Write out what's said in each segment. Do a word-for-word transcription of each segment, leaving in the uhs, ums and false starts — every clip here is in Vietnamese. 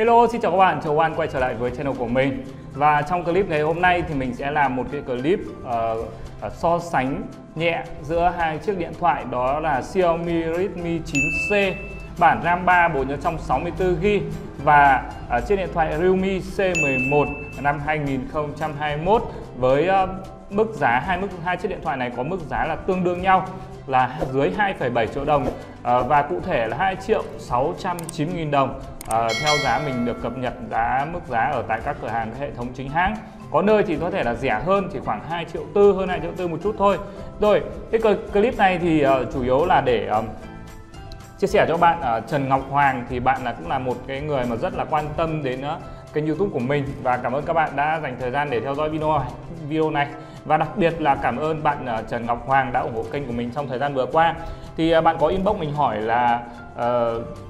Hello, xin chào các bạn, chào An quay trở lại với channel của mình. Và trong clip ngày hôm nay thì mình sẽ làm một cái clip uh, so sánh nhẹ giữa hai chiếc điện thoại, đó là Xiaomi Redmi chín C bản RAM ba bộ nhớ trong sáu mươi tư gi-ga-bai và uh, chiếc điện thoại Realme C mười một năm hai nghìn không trăm hai mươi mốt với uh, mức giá hai mức hai chiếc điện thoại này có mức giá là tương đương nhau là dưới hai phẩy bảy triệu đồng à, và cụ thể là hai triệu sáu trăm chín mươi nghìn đồng à, theo giá mình được cập nhật giá mức giá ở tại các cửa hàng hệ thống chính hãng, có nơi thì có thể là rẻ hơn, chỉ khoảng hai triệu tư, hơn hai triệu tư một chút thôi. Rồi cái clip này thì uh, chủ yếu là để uh, chia sẻ cho bạn uh, Trần Ngọc Hoàng, thì bạn là cũng là một cái người mà rất là quan tâm đến uh, kênh YouTube của mình, và cảm ơn các bạn đã dành thời gian để theo dõi video video này. Và đặc biệt là cảm ơn bạn Trần Ngọc Hoàng đã ủng hộ kênh của mình trong thời gian vừa qua. Thì bạn có inbox mình hỏi là uh,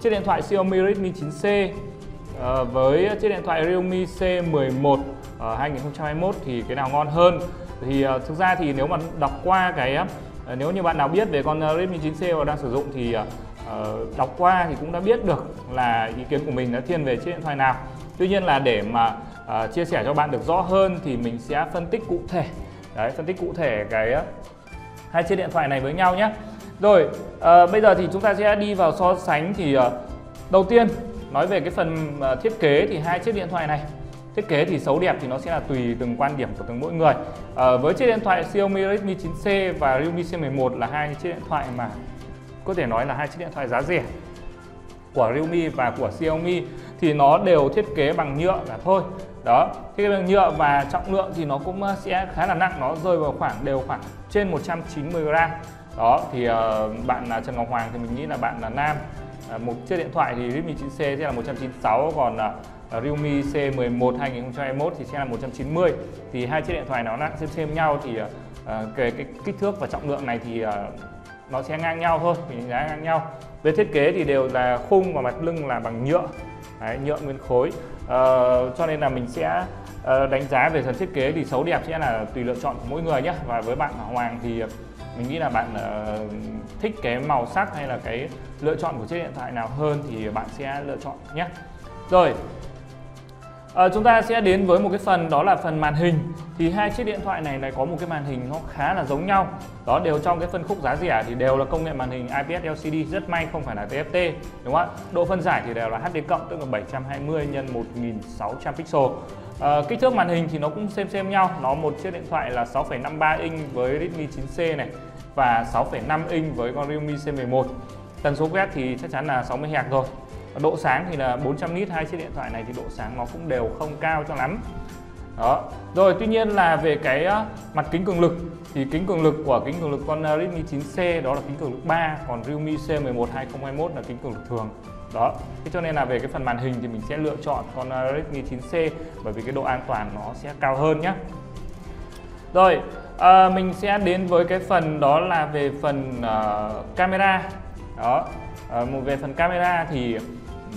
chiếc điện thoại Xiaomi Redmi chín C uh, với chiếc điện thoại Realme C mười một uh, hai nghìn không trăm hai mươi mốt thì cái nào ngon hơn. Thì uh, thực ra thì nếu mà đọc qua cái uh, nếu như bạn nào biết về con Redmi chín C mà đang sử dụng thì uh, đọc qua thì cũng đã biết được là ý kiến của mình đã thiên về chiếc điện thoại nào. Tuy nhiên là để mà uh, chia sẻ cho bạn được rõ hơn thì mình sẽ phân tích cụ thể. Đấy, phân tích cụ thể cái hai chiếc điện thoại này với nhau nhé. Rồi, à, bây giờ thì chúng ta sẽ đi vào so sánh. Thì à, đầu tiên nói về cái phần à, thiết kế thì hai chiếc điện thoại này, thiết kế thì xấu đẹp thì nó sẽ là tùy từng quan điểm của từng mỗi người. À, với chiếc điện thoại Xiaomi Redmi chín C và Realme C mười một là hai chiếc điện thoại mà có thể nói là hai chiếc điện thoại giá rẻ của Realme và của Xiaomi, thì nó đều thiết kế bằng nhựa cả thôi. Đó, thiết kế bằng nhựa và trọng lượng thì nó cũng sẽ khá là nặng, nó rơi vào khoảng đều khoảng trên một trăm chín mươi gram. Đó, thì uh, bạn là Trần Ngọc Hoàng thì mình nghĩ là bạn là nam. Uh, một chiếc điện thoại thì Redmi chín C sẽ là một trăm chín mươi sáu, còn uh, Realme C mười một hai nghìn không trăm hai mươi mốt thì sẽ là một trăm chín mươi. Thì hai chiếc điện thoại nó nặng xem xem nhau, thì uh, cái, cái kích thước và trọng lượng này thì uh, nó sẽ ngang nhau thôi, mình giá ngang nhau. Về thiết kế thì đều là khung và mặt lưng là bằng nhựa. Đấy, nhựa nguyên khối, uh, cho nên là mình sẽ uh, đánh giá về phần thiết kế thì xấu đẹp sẽ là tùy lựa chọn của mỗi người nhé. Và với bạn Hoàng thì mình nghĩ là bạn uh, thích cái màu sắc hay là cái lựa chọn của chiếc điện thoại nào hơn thì bạn sẽ lựa chọn nhé. Rồi, uh, chúng ta sẽ đến với một cái phần, đó là phần màn hình. Thì hai chiếc điện thoại này này có một cái màn hình nó khá là giống nhau. Đó, đều trong cái phân khúc giá rẻ thì đều là công nghệ màn hình i pê ét lờ xê đê, rất may không phải là tê ép tê, đúng không ạ? Độ phân giải thì đều là hát đê cộng, tức là bảy trăm hai mươi nhân một nghìn sáu trăm pixel. À, kích thước màn hình thì nó cũng xem xem nhau, nó một chiếc điện thoại là sáu phẩy năm ba inch với Redmi chín C này và sáu phẩy năm inch với con Realme C mười một. Tần số quét thì chắc chắn là sáu mươi héc rồi. Độ sáng thì là bốn trăm nít, hai chiếc điện thoại này thì độ sáng nó cũng đều không cao cho lắm. Đó. Rồi, tuy nhiên là về cái uh, mặt kính cường lực thì kính cường lực của kính cường lực con uh, Redmi chín C đó là kính cường lực ba, còn Realme C mười một hai nghìn không trăm hai mươi mốt là kính cường lực thường. Đó, thế cho nên là về cái phần màn hình thì mình sẽ lựa chọn con uh, Redmi chín C bởi vì cái độ an toàn nó sẽ cao hơn nhé. Rồi, uh, mình sẽ đến với cái phần đó là về phần uh, camera. Đó, uh, về phần camera thì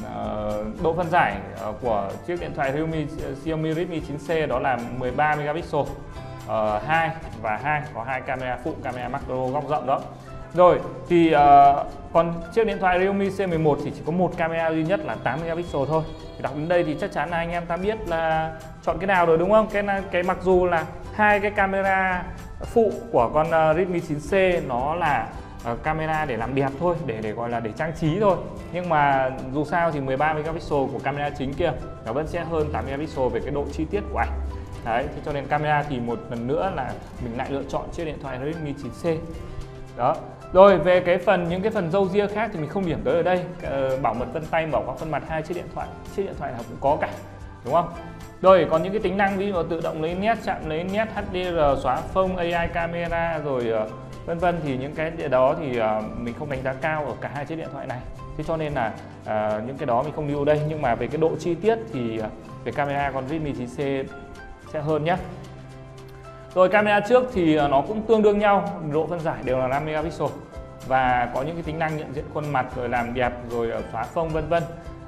Uh, độ phân giải uh, của chiếc điện thoại Realme, uh, Xiaomi Redmi chín C đó là mười ba megapixel, uh, hai và hai, có hai camera phụ, camera macro góc rộng đó. Rồi thì uh, còn chiếc điện thoại Realme C mười một thì chỉ có một camera duy nhất là tám megapixel thôi. Thì đọc đến đây thì chắc chắn là anh em ta biết là chọn cái nào rồi, đúng không? Cái cái mặc dù là hai cái camera phụ của con uh, Redmi chín C nó là Uh, camera để làm đẹp thôi, để để gọi là để trang trí thôi, nhưng mà dù sao thì mười ba megapixel của camera chính kia nó vẫn sẽ hơn tám megapixel về cái độ chi tiết của ảnh. Đấy, thế cho nên camera thì một lần nữa là mình lại lựa chọn chiếc điện thoại Redmi chín C. Đó. Rồi về cái phần những cái phần râu ria khác thì mình không điểm tới ở đây. Uh, bảo mật vân tay, bảo các phân mặt hai chiếc điện thoại, chiếc điện thoại nào cũng có cả, đúng không? Rồi còn những cái tính năng ví dụ tự động lấy nét, chạm lấy nét, hát đê rờ, xóa phông, a i camera rồi uh, vân vân, thì những cái đó thì uh, mình không đánh giá cao ở cả hai chiếc điện thoại này. Thế cho nên là uh, những cái đó mình không lưu đây, nhưng mà về cái độ chi tiết thì uh, về camera con Redmi chín C sẽ hơn nhé. Rồi camera trước thì uh, nó cũng tương đương nhau, độ phân giải đều là năm megapixel và có những cái tính năng nhận diện khuôn mặt rồi làm đẹp rồi uh, xóa phông vân vân,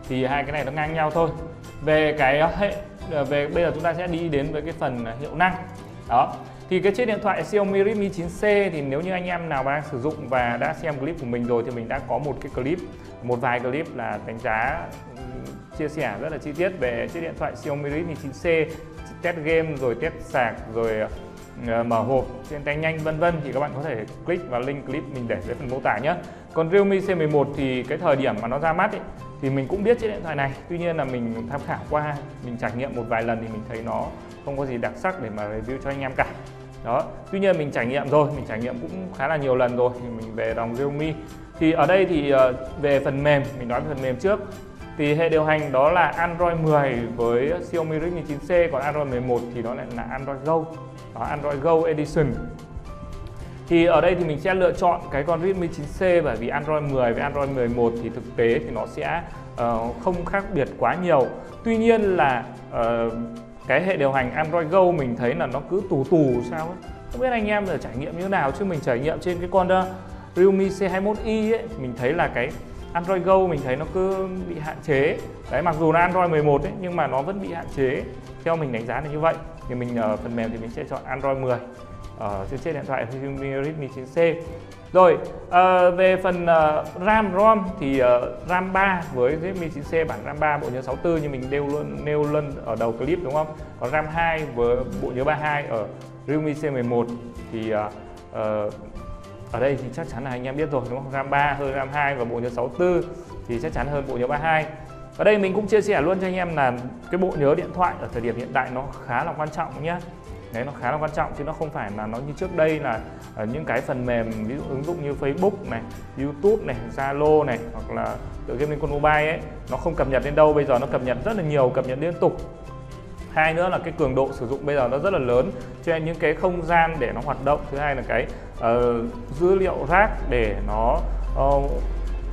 thì hai cái này nó ngang nhau thôi. Về cái uh, hệ về bây giờ chúng ta sẽ đi đến với cái phần uh, hiệu năng. Đó. Thì cái chiếc điện thoại Xiaomi Redmi chín C thì nếu như anh em nào đang sử dụng và đã xem clip của mình rồi thì mình đã có một cái clip, một vài clip là đánh giá chia sẻ rất là chi tiết về chiếc điện thoại Xiaomi Redmi chín C, test game rồi test sạc rồi mở hộp trên tay nhanh vân vân, thì các bạn có thể click vào link clip mình để dưới phần mô tả nhé. Còn Realme C mười một thì cái thời điểm mà nó ra mắt ấy, thì mình cũng biết chiếc điện thoại này, tuy nhiên là mình tham khảo qua, mình trải nghiệm một vài lần thì mình thấy nó không có gì đặc sắc để mà review cho anh em cả. Đó, tuy nhiên mình trải nghiệm rồi, mình trải nghiệm cũng khá là nhiều lần rồi, thì mình về dòng Realme. Thì ở đây thì về phần mềm, mình nói về phần mềm trước. Thì hệ điều hành đó là Android mười với Xiaomi Redmi chín C, còn Android mười một thì đó lại là Android Go, đó, Android Go Edition. Thì ở đây thì mình sẽ lựa chọn cái con Redmi chín C, bởi vì Android mười với Android mười một thì thực tế thì nó sẽ uh, không khác biệt quá nhiều. Tuy nhiên là uh, cái hệ điều hành Android Go mình thấy là nó cứ tù tù sao ấy. Không biết anh em là trải nghiệm như thế nào, chứ mình trải nghiệm trên cái con uh, Realme C hai mốt i ấy, mình thấy là cái Android Go mình thấy nó cứ bị hạn chế. Đấy, mặc dù là Android mười một ấy, nhưng mà nó vẫn bị hạn chế. Theo mình đánh giá là như vậy. Thì mình ở phần mềm thì mình sẽ chọn Android mười ở trên chiếc điện thoại Redmi chín C. Rồi, à, về phần uh, RAM ROM thì uh, RAM ba với Redmi chín C bản RAM ba bộ nhớ sáu mươi tư như mình nêu luôn nêu lên ở đầu clip đúng không? Còn RAM hai với bộ nhớ ba mươi hai ở Realme C mười một thì uh, uh, ở đây thì chắc chắn là anh em biết rồi đúng không? RAM ba hơn RAM hai và bộ nhớ sáu mươi tư thì chắc chắn hơn bộ nhớ ba mươi hai. Ở đây mình cũng chia sẻ luôn cho anh em là cái bộ nhớ điện thoại ở thời điểm hiện tại nó khá là quan trọng nhé. Đấy, nó khá là quan trọng chứ nó không phải là nó như trước đây là ở những cái phần mềm ví dụ ứng dụng như Facebook này, YouTube này, Zalo này, hoặc là tự game Lincoln Mobile ấy, nó không cập nhật đến đâu. Bây giờ nó cập nhật rất là nhiều, cập nhật liên tục. Hai nữa là cái cường độ sử dụng bây giờ nó rất là lớn, cho nên những cái không gian để nó hoạt động. Thứ hai là cái uh, dữ liệu rác để nó uh,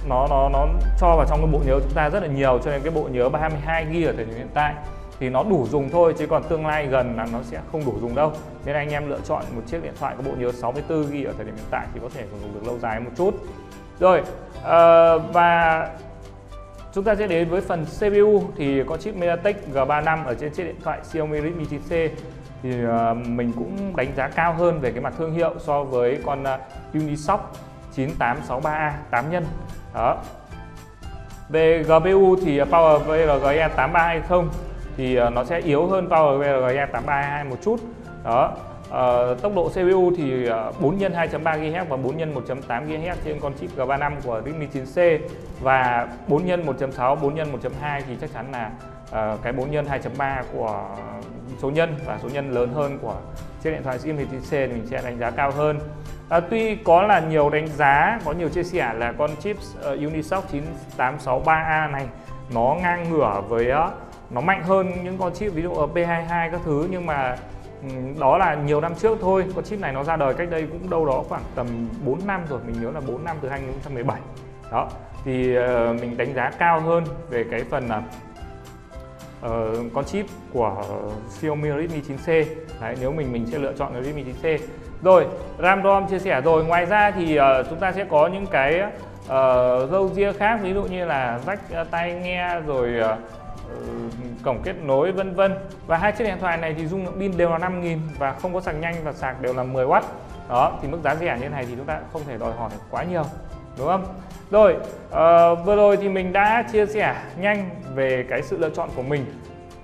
nó nó nó cho vào trong cái bộ nhớ chúng ta rất là nhiều, cho nên cái bộ nhớ ba mươi hai gi ga bai ở thời điểm hiện tại thì nó đủ dùng thôi, chứ còn tương lai gần là nó sẽ không đủ dùng đâu. Nên anh em lựa chọn một chiếc điện thoại có bộ nhớ sáu mươi tư gi ga bai ở thời điểm hiện tại thì có thể dùng được lâu dài một chút. Rồi, uh, và chúng ta sẽ đến với phần xê pê u. Thì có chip Mediatek G ba mươi lăm ở trên chiếc điện thoại Xiaomi Redmi chín C thì mình cũng đánh giá cao hơn về cái mặt thương hiệu so với con Unisoc chín tám sáu ba A tám nhân. Đó. Về giê pê u thì PowerVR G E tám ba hai không thì nó sẽ yếu hơn PowerVR G E tám ba hai hai một chút. Đó. Uh, tốc độ xê pê u thì bốn nhân hai chấm ba gi ga héc và bốn nhân một chấm tám gi ga héc trên con chip G ba mươi lăm của Redmi chín C, và bốn nhân một chấm sáu, bốn nhân một chấm hai thì chắc chắn là uh, cái bốn nhân hai chấm ba của số nhân và số nhân lớn hơn của chiếc điện thoại Redmi chín C mình sẽ đánh giá cao hơn. Uh, tuy có là nhiều đánh giá, có nhiều chia sẻ là con chip uh, Unisoc chín tám sáu ba A này nó ngang ngửa với uh, nó mạnh hơn những con chip ví dụ ở P hai mươi hai các thứ, nhưng mà đó là nhiều năm trước thôi. Con chip này nó ra đời cách đây cũng đâu đó khoảng tầm bốn năm rồi, mình nhớ là bốn năm, từ hai nghìn không trăm mười bảy. Đó, thì uh, mình đánh giá cao hơn về cái phần là uh, con chip của Xiaomi Redmi chín C. Đấy, nếu mình mình sẽ lựa chọn cái Redmi chín C. Rồi, RAM ROM chia sẻ rồi. Ngoài ra thì uh, chúng ta sẽ có những cái uh, râu ria khác, ví dụ như là rách uh, tai nghe rồi uh, cổng kết nối vân vân. Và hai chiếc điện thoại này thì dung lượng pin đều là năm nghìn và không có sạc nhanh và sạc đều là mười oát. Đó, thì mức giá rẻ như thế này thì chúng ta không thể đòi hỏi quá nhiều, đúng không? Rồi, uh, vừa rồi thì mình đã chia sẻ nhanh về cái sự lựa chọn của mình,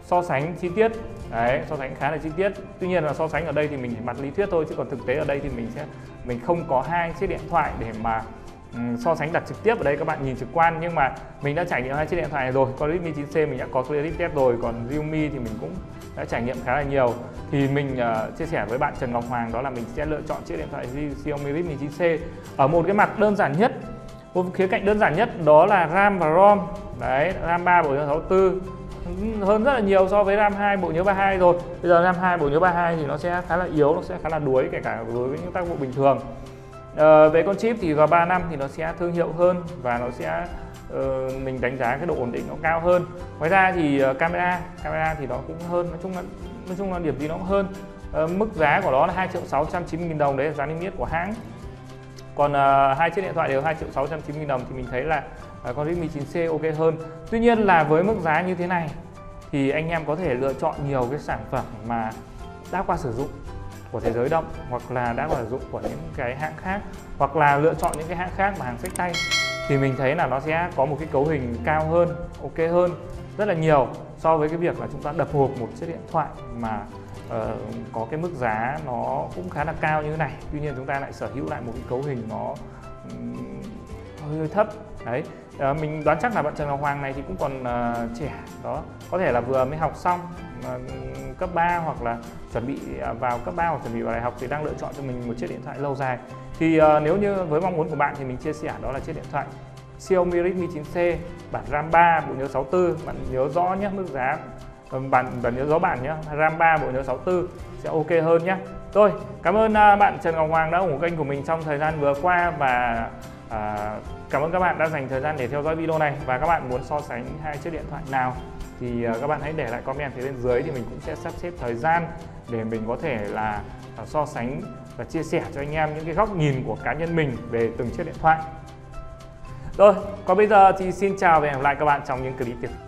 so sánh chi tiết. Đấy, so sánh khá là chi tiết. Tuy nhiên là so sánh ở đây thì mình chỉ mặt lý thuyết thôi, chứ còn thực tế ở đây thì mình sẽ mình không có hai chiếc điện thoại để mà so sánh đặt trực tiếp. Ở đây các bạn nhìn trực quan, nhưng mà mình đã trải nghiệm hai chiếc điện thoại này rồi. Con Redmi chín C mình đã có clip test rồi, còn Realme thì mình cũng đã trải nghiệm khá là nhiều. Thì mình uh, chia sẻ với bạn Trần Ngọc Hoàng đó là mình sẽ lựa chọn chiếc điện thoại Xiaomi Redmi chín C ở một cái mặt đơn giản nhất, một khía cạnh đơn giản nhất, đó là RAM và ROM. Đấy, RAM ba bộ nhớ sáu mươi tư hơn rất là nhiều so với RAM hai bộ nhớ ba mươi hai rồi. Bây giờ RAM hai bộ nhớ ba mươi hai thì nó sẽ khá là yếu, nó sẽ khá là đuối, kể cả đối với những tác vụ bình thường. Uh, về con chip thì G ba mươi lăm thì nó sẽ thương hiệu hơn và nó sẽ uh, mình đánh giá cái độ ổn định nó cao hơn. Ngoài ra thì uh, camera camera thì nó cũng hơn, nói chung là nói chung là điểm gì nó cũng hơn. Uh, mức giá của nó là hai triệu sáu trăm chín mươi nghìn đồng, đấy là giá niêm yết của hãng. Còn uh, hai chiếc điện thoại đều hai triệu sáu trăm chín mươi nghìn đồng thì mình thấy là uh, con Redmi chín C ok hơn. Tuy nhiên là với mức giá như thế này thì anh em có thể lựa chọn nhiều cái sản phẩm mà đã qua sử dụng của thế giới động, hoặc là đã sử dụng của những cái hãng khác, hoặc là lựa chọn những cái hãng khác mà hàng xách tay, thì mình thấy là nó sẽ có một cái cấu hình cao hơn, ok hơn. rất là nhiều so với cái việc là chúng ta đập hộp một chiếc điện thoại mà uh, có cái mức giá nó cũng khá là cao như thế này, tuy nhiên chúng ta lại sở hữu lại một cái cấu hình nó um, hơi, hơi thấp đấy. Uh, mình đoán chắc là bạn Trần Ngọc Hoàng này thì cũng còn uh, trẻ đó, có thể là vừa mới học xong uh, cấp ba hoặc là chuẩn bị vào cấp ba hoặc chuẩn bị vào đại học thì đang lựa chọn cho mình một chiếc điện thoại lâu dài. Thì uh, nếu như với mong muốn của bạn thì mình chia sẻ đó là chiếc điện thoại Xiaomi Redmi chín C bản RAM ba bộ nhớ sáu mươi tư, bạn nhớ rõ nhé, mức giá bạn bạn nhớ rõ bạn nhé, RAM ba bộ nhớ sáu mươi tư sẽ ok hơn nhé. Rồi, cảm ơn bạn Trần Ngọc Hoàng đã ủng hộ kênh của mình trong thời gian vừa qua và à, cảm ơn các bạn đã dành thời gian để theo dõi video này. Và các bạn muốn so sánh hai chiếc điện thoại nào thì các bạn hãy để lại comment phía bên dưới thì mình cũng sẽ sắp xếp thời gian để mình có thể là so sánh và chia sẻ cho anh em những cái góc nhìn của cá nhân mình về từng chiếc điện thoại. Rồi, còn bây giờ thì xin chào và hẹn gặp lại các bạn trong những clip tiếp theo.